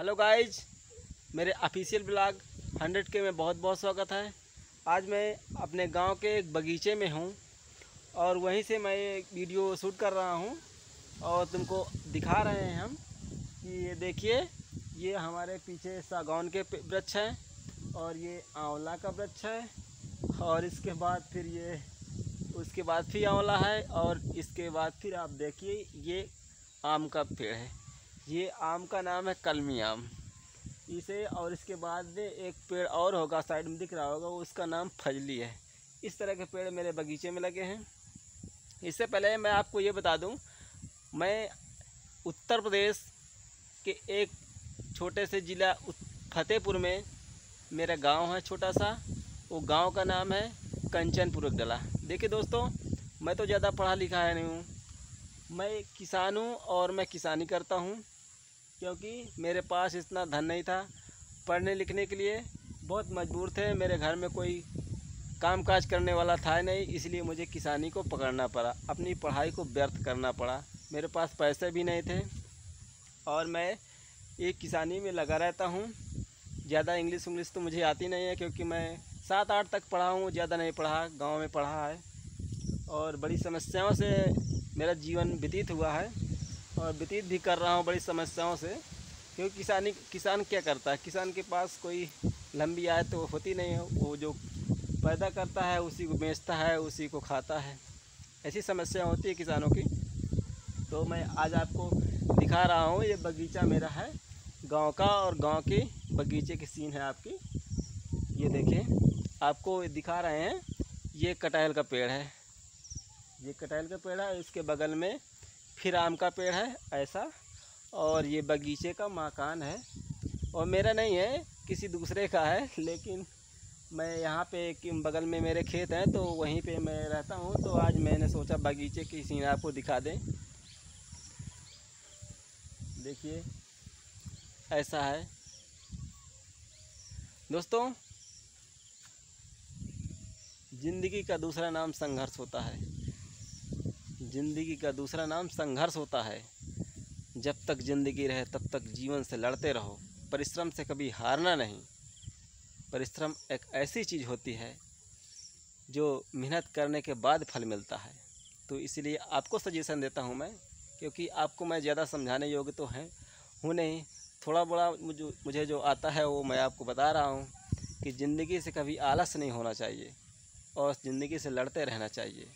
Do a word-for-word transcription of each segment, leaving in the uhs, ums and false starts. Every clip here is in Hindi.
हेलो गाइज, मेरे ऑफिशियल ब्लॉग हंड्रेड के में बहुत बहुत स्वागत है। आज मैं अपने गांव के एक बगीचे में हूं और वहीं से मैं एक वीडियो शूट कर रहा हूं और तुमको दिखा रहे हैं हम कि ये देखिए, ये हमारे पीछे सागौन के वृक्ष हैं और ये आंवला का वृक्ष है और इसके बाद फिर ये उसके बाद फिर आंवला है और इसके बाद फिर आप देखिए ये आम का पेड़ है। ये आम का नाम है कलमी आम इसे, और इसके बाद में एक पेड़ और होगा साइड में दिख रहा होगा, उसका नाम फजली है। इस तरह के पेड़ मेरे बगीचे में लगे हैं। इससे पहले मैं आपको ये बता दूं, मैं उत्तर प्रदेश के एक छोटे से ज़िला फतेहपुर में मेरा गांव है छोटा सा, वो गांव का नाम है कंचनपुर डला। देखिए दोस्तों, मैं तो ज़्यादा पढ़ा लिखा है नहीं हूँ, मैं किसान हूँ और मैं किसानी करता हूँ क्योंकि मेरे पास इतना धन नहीं था पढ़ने लिखने के लिए, बहुत मजबूर थे। मेरे घर में कोई काम काज करने वाला था नहीं, इसलिए मुझे किसानी को पकड़ना पड़ा, अपनी पढ़ाई को व्यर्थ करना पड़ा। मेरे पास पैसे भी नहीं थे और मैं ये किसानी में लगा रहता हूँ। ज़्यादा इंग्लिश उंग्लिश तो मुझे आती नहीं है क्योंकि मैं सात आठ तक पढ़ा हूँ, ज़्यादा नहीं पढ़ा, गाँव में पढ़ा है और बड़ी समस्याओं से मेरा जीवन व्यतीत हुआ है और व्यतीत भी कर रहा हूँ बड़ी समस्याओं से, क्योंकि किसानी किसान क्या करता है, किसान के पास कोई लंबी आय तो होती नहीं है, वो जो पैदा करता है उसी को बेचता है, उसी को खाता है। ऐसी समस्या होती है किसानों की। तो मैं आज आपको दिखा रहा हूँ, ये बगीचा मेरा है गांव का और गांव के बगीचे के सीन है आपकी। ये देखें, आपको दिखा रहे हैं, ये कटहल का पेड़ है, ये कटहल का पेड़ है, इसके बगल में फिर आम का पेड़ है ऐसा, और ये बगीचे का मकान है और मेरा नहीं है, किसी दूसरे का है। लेकिन मैं यहाँ पे कि बगल में मेरे खेत हैं तो वहीं पे मैं रहता हूँ, तो आज मैंने सोचा बगीचे की सीन आपको दिखा दें। देखिए ऐसा है दोस्तों, ज़िंदगी का दूसरा नाम संघर्ष होता है, ज़िंदगी का दूसरा नाम संघर्ष होता है। जब तक ज़िंदगी रहे तब तक जीवन से लड़ते रहो, परिश्रम से कभी हारना नहीं। परिश्रम एक ऐसी चीज़ होती है जो मेहनत करने के बाद फल मिलता है। तो इसलिए आपको सजेशन देता हूं मैं, क्योंकि आपको मैं ज़्यादा समझाने योग्य तो हैं हूँ नहीं, थोड़ा बड़ा मुझे जो आता है वो मैं आपको बता रहा हूँ कि ज़िंदगी से कभी आलस नहीं होना चाहिए और ज़िंदगी से लड़ते रहना चाहिए,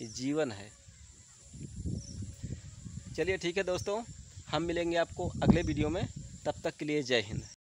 ये जीवन है। चलिए ठीक है दोस्तों, हम मिलेंगे आपको अगले वीडियो में, तब तक के लिए जय हिंद।